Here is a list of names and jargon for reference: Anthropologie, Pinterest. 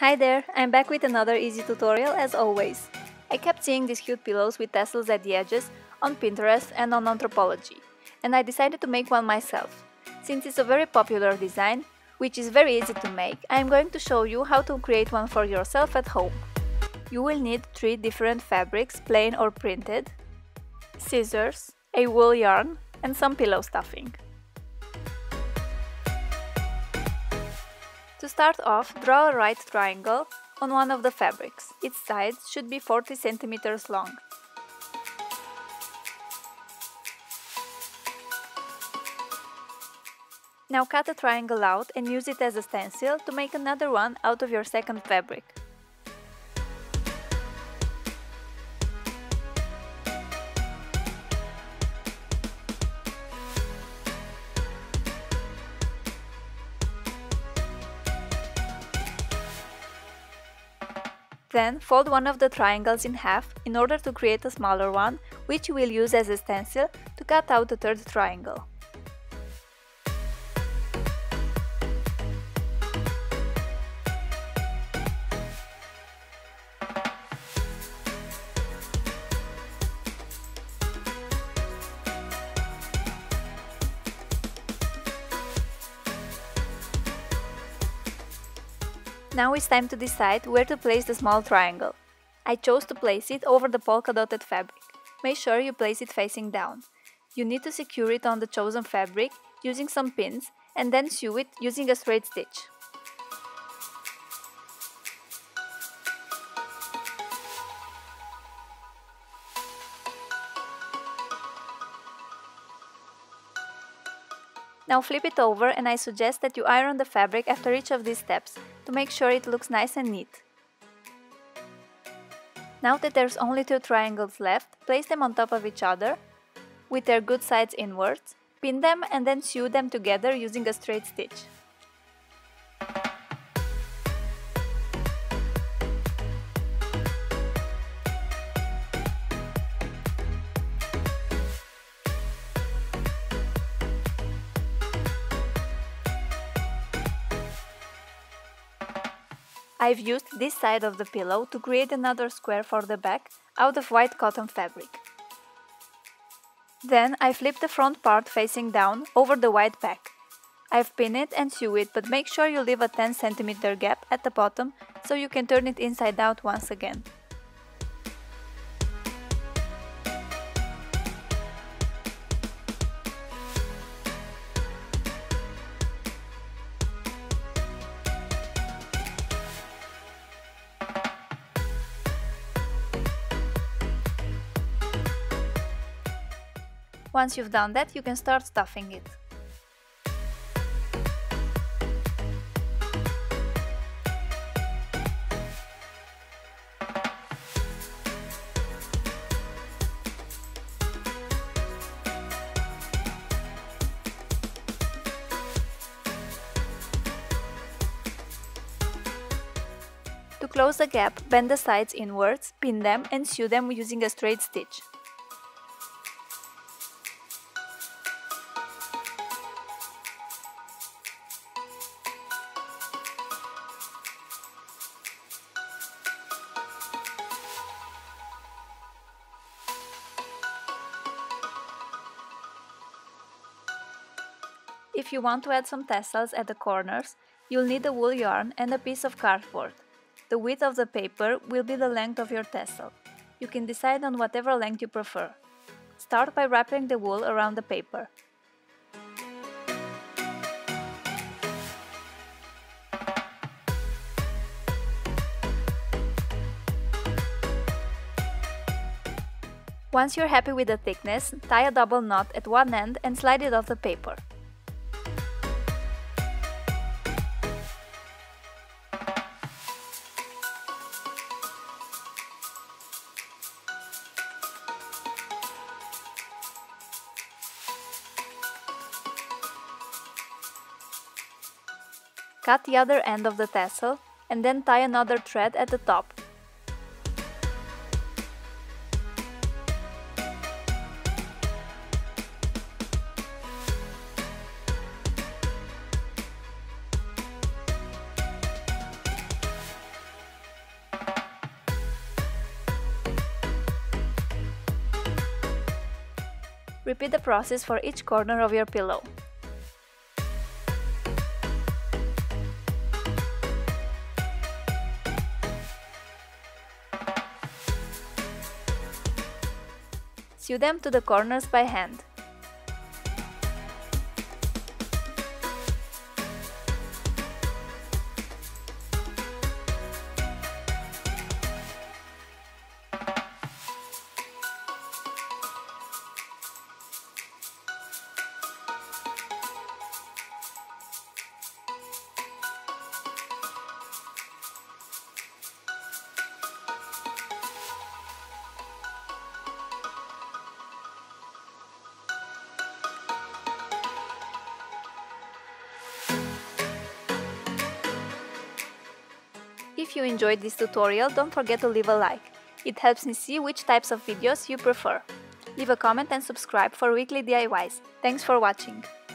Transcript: Hi there, I'm back with another easy tutorial as always. I kept seeing these cute pillows with tassels at the edges on Pinterest and on Anthropologie, and I decided to make one myself. Since it's a very popular design, which is very easy to make, I'm going to show you how to create one for yourself at home. You will need 3 different fabrics, plain or printed, scissors, a wool yarn and some pillow stuffing. To start off, draw a right triangle on one of the fabrics. Its sides should be 40 centimeters long. Now cut a triangle out and use it as a stencil to make another one out of your second fabric. Then fold one of the triangles in half in order to create a smaller one, which you will use as a stencil to cut out the third triangle. Now it's time to decide where to place the small triangle. I chose to place it over the polka dotted fabric. Make sure you place it facing down. You need to secure it on the chosen fabric using some pins and then sew it using a straight stitch. Now flip it over, and I suggest that you iron the fabric after each of these steps to make sure it looks nice and neat. Now that there's only 2 triangles left, place them on top of each other with their good sides inwards, pin them and then sew them together using a straight stitch. I've used this side of the pillow to create another square for the back out of white cotton fabric. Then I flip the front part facing down over the white back. I've pinned it and sew it, but make sure you leave a 10 cm gap at the bottom so you can turn it inside out once again. Once you've done that, you can start stuffing it. To close the gap, bend the sides inwards, pin them and sew them using a straight stitch. If you want to add some tassels at the corners, you'll need a wool yarn and a piece of cardboard. The width of the paper will be the length of your tassel. You can decide on whatever length you prefer. Start by wrapping the wool around the paper. Once you're happy with the thickness, tie a double knot at one end and slide it off the paper. Cut the other end of the tassel and then tie another thread at the top. Repeat the process for each corner of your pillow. Sew them to the corners by hand. If you enjoyed this tutorial, don't forget to leave a like. It helps me see which types of videos you prefer. Leave a comment and subscribe for weekly DIYs. Thanks for watching!